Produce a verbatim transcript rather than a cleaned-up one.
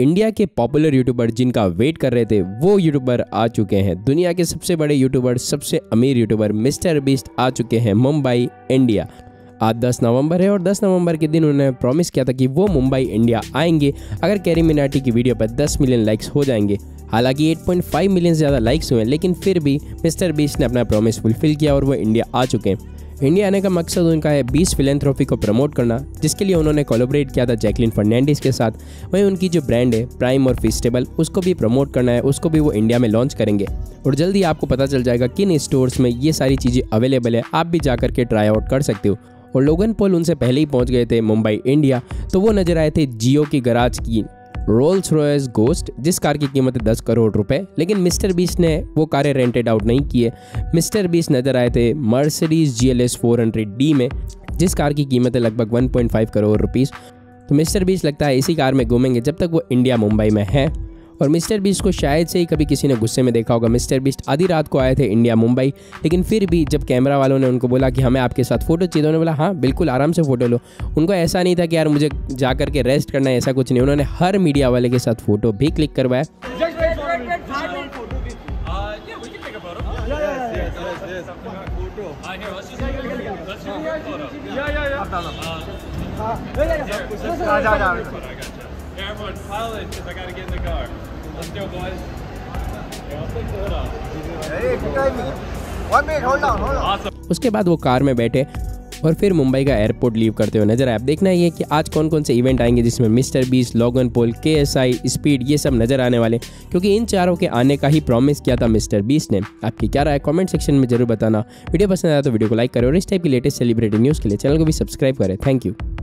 India के popular YouTuber जिनका wait कर रहे थे वो यूट्यूबर आ चुके हैं। दुनिया के सबसे बड़े यूट्यूबर, सबसे अमीर यूट्यूबर मिस्टर बीस्ट आ चुके हैं मुंबई इंडिया। आज दस नवंबर है और दस नवंबर के दिन उन्होंने प्रॉमिस किया था कि वो मुंबई इंडिया आएंगे अगर कैरी मिनाटी की वीडियो पर दस मिलियन लाइक्स हो जाएंगे। हालांकि आठ पॉइंट पाँच मिलियन से ज़्यादा लाइक्स हुए हैं, लेकिन फिर भी मिस्टर बीस्ट ने अपना प्रॉमिस फुलफिल किया और वो इंडिया आ चुके हैं। इंडिया आने का मकसद उनका है बीस्ट फिलेंथ्रोपी को प्रमोट करना, जिसके लिए उन्होंने कोलैबोरेट किया था जैकलिन फर्नांडीज़ के साथ। वहीं उनकी जो ब्रांड है प्राइम और फीस्टेबल, उसको भी प्रमोट करना है, उसको भी वो इंडिया में लॉन्च करेंगे। और जल्दी आपको पता चल जाएगा किन स्टोर्स में ये सारी चीज़ें अवेलेबल है, आप भी जाकर के ट्राई आउट कर सकते हो। और लोगन पॉल उनसे पहले ही पहुँच गए थे मुंबई इंडिया, तो वो नजर आए थे जियो की गराज की रोल्स रॉयस गोस्ट, जिस कार की कीमत है दस करोड़ रुपए, लेकिन मिस्टर बीस्ट ने वो कारें रेंटेड आउट नहीं किए। मिस्टर बीस्ट नजर आए थे Mercedes GLS four hundred D में, जिस कार की कीमत है लगभग एक पॉइंट पाँच करोड़ रुपीस। तो मिस्टर बीस्ट लगता है इसी कार में घूमेंगे जब तक वो इंडिया मुंबई में है। और मिस्टर बीस्ट को शायद से ही कभी किसी ने गुस्से में देखा होगा। मिस्टर बीस्ट आधी रात को आए थे इंडिया मुंबई, लेकिन फिर भी जब कैमरा वालों ने उनको बोला कि हमें आपके साथ फ़ोटो चाहिए, उन्होंने बोला हाँ बिल्कुल आराम से फ़ोटो लो। उनको ऐसा नहीं था कि यार मुझे जा कर के रेस्ट करना है, ऐसा कुछ नहीं। उन्होंने हर मीडिया वाले के साथ फ़ोटो भी क्लिक करवाया। उसके बाद वो कार में बैठे और फिर मुंबई का एयरपोर्ट लीव करते हुए नजर आए। अब देखना ये कि आज कौन कौन से इवेंट आएंगे जिसमें mister Beast, Logan Paul, KSI, Speed, ये सब नज़र आने वाले, क्योंकि इन चारों के आने का ही प्रॉमिस किया था मिस्टर बीस्ट ने। आपकी क्या राय है कमेंट सेक्शन में जरूर बताना। वीडियो पसंद आया तो वीडियो को लाइक करें और इस टाइप की लेटेस्ट सेलिब्रिटी न्यूज़ के लिए चैनल को भी सब्सक्राइब करें। Thank you.